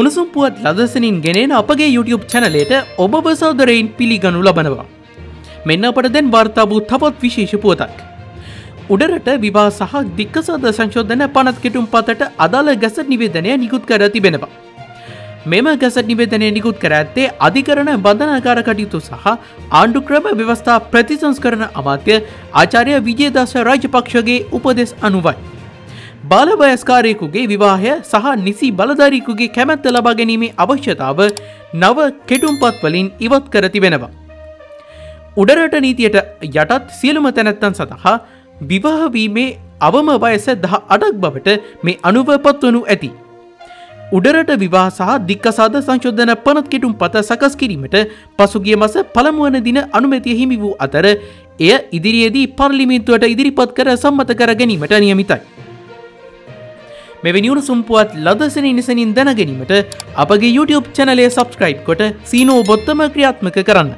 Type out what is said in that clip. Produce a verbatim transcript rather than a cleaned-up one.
උණුසුම් පුවත් ලදසනින් ගෙනෙන අපගේ YouTube channelයට ඔබ ඔබ සහෝදරයින් පිළිගනු ලබනවා. මෙන්න අපට දැන් වාර්තා වූ තවත් විශේෂ පුවතක්. උඩරට විවාහ සහ දික්කසාද සංශෝධන පනත් කෙටුම්පතට අදාළ ගැසට් නිවේදනය නිකුත් කර තිබෙනවා. මෙම ගැසට් නිවේදනය නිකුත් කර ඇත්තේ අධිකරණ බන්ධනාගාර කටයුතු සහ ආණ්ඩු ක්‍රම ව්‍යවස්ථා ප්‍රතිසංස්කරණ අමාත්‍ය ආචාර්ය විජේදාස රාජපක්ෂගේ උපදෙස් අනුවයි. बाल वयस्कारेकुगे विवाह सह निसी बलधारीकुगे कैमत्त लबागेनीमे आवश्यकताव नव केटुंपत वलिन इवत करति वेनवा उडरट नीतियट यटत सियलुम तैनत्तन सतह विवाह वीमे अवम वयस දහ අටක් बवट मे अणुव पत्वनु ऐति उडरट विवाह सह दिक्कसाद संशोधन पनत केटुंपत सकस किरीमट पसुगिय मास පළමුවන दिन अनुमतिय हिमि වූ අතර එය ඉදිරියේදී පාර්ලිමේන්තුවට ඉදිරිපත් කර සම්මත කර ගැනීමට නියමිතයි. මෙවැනි උණුසුම් පුවත් ලදසන නිසනින් දැනගැනීමට අපගේ YouTube channel එක subscribe කොට සීනෝ බොත්තම ක්‍රියාත්මක කරන්න.